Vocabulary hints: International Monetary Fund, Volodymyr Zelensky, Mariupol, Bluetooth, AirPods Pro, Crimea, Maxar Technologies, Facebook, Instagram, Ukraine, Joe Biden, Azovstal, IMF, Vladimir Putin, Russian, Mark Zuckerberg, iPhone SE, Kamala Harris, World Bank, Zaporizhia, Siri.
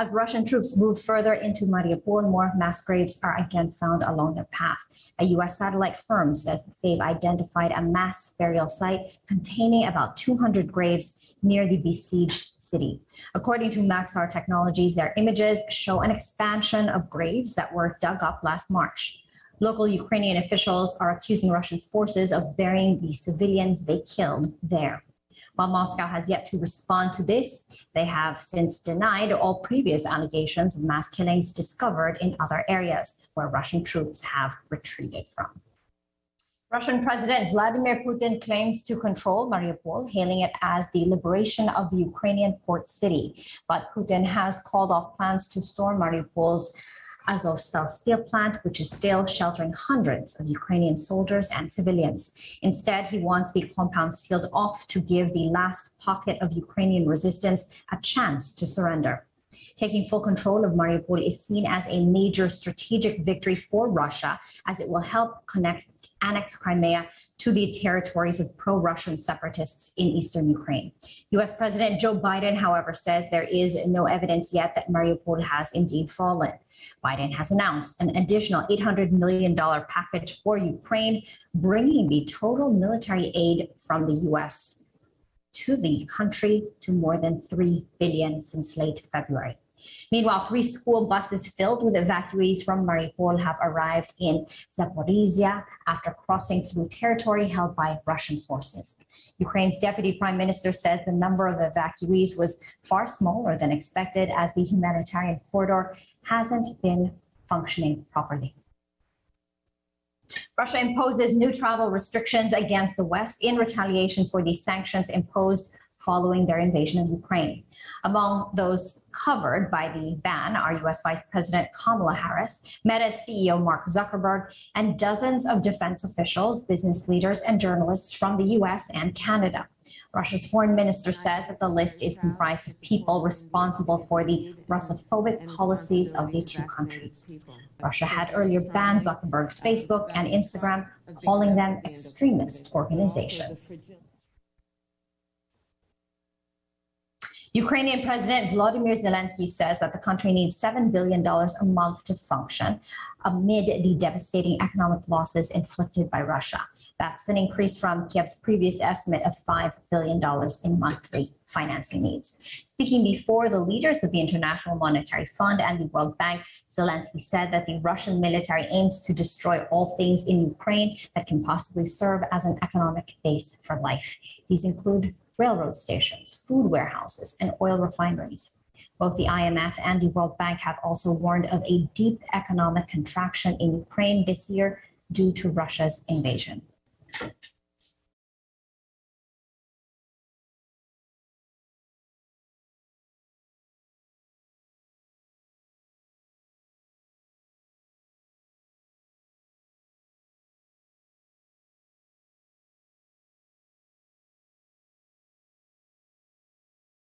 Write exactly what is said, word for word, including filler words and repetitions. As Russian troops move further into Mariupol, more mass graves are again found along their path. A U S satellite firm says that they've identified a mass burial site containing about two hundred graves near the besieged city. According to Maxar Technologies, their images show an expansion of graves that were dug up last March. Local Ukrainian officials are accusing Russian forces of burying the civilians they killed there. While Moscow has yet to respond to this, they have since denied all previous allegations of mass killings discovered in other areas where Russian troops have retreated from. Russian President Vladimir Putin claims to control Mariupol, hailing it as the liberation of the Ukrainian port city. But Putin has called off plans to storm Mariupol's Azovstal steel plant, which is still sheltering hundreds of Ukrainian soldiers and civilians. Instead, he wants the compound sealed off to give the last pocket of Ukrainian resistance a chance to surrender. Taking full control of Mariupol is seen as a major strategic victory for Russia, as it will help connect annex Crimea to the territories of pro-Russian separatists in eastern Ukraine. U S President Joe Biden, however, says there is no evidence yet that Mariupol has indeed fallen. Biden has announced an additional eight hundred million dollars package for Ukraine, bringing the total military aid from the U S to the country to more than three billion dollars since late February. Meanwhile, three school buses filled with evacuees from Mariupol have arrived in Zaporizhia after crossing through territory held by Russian forces. Ukraine's deputy prime minister says the number of evacuees was far smaller than expected, as the humanitarian corridor hasn't been functioning properly. Russia imposes new travel restrictions against the West in retaliation for the sanctions imposed following their invasion of Ukraine. Among those covered by the ban are U S Vice President Kamala Harris, Meta C E O Mark Zuckerberg, and dozens of defense officials, business leaders, and journalists from the U S and Canada. Russia's foreign minister says that the list is comprised of people responsible for the Russophobic policies of the two countries. Russia had earlier banned Zuckerberg's Facebook and Instagram, calling them extremist organizations. Ukrainian President Volodymyr Zelensky says that the country needs seven billion dollars a month to function amid the devastating economic losses inflicted by Russia. That's an increase from Kiev's previous estimate of five billion dollars in monthly financing needs. Speaking before the leaders of the International Monetary Fund and the World Bank, Zelensky said that the Russian military aims to destroy all things in Ukraine that can possibly serve as an economic base for life. These include railroad stations, food warehouses, and oil refineries. Both the I M F and the World Bank have also warned of a deep economic contraction in Ukraine this year due to Russia's invasion.